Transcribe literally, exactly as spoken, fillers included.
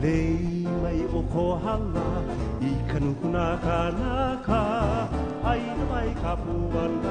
Lei mai o kohala I kanukuna kanaka ai mai kapuana.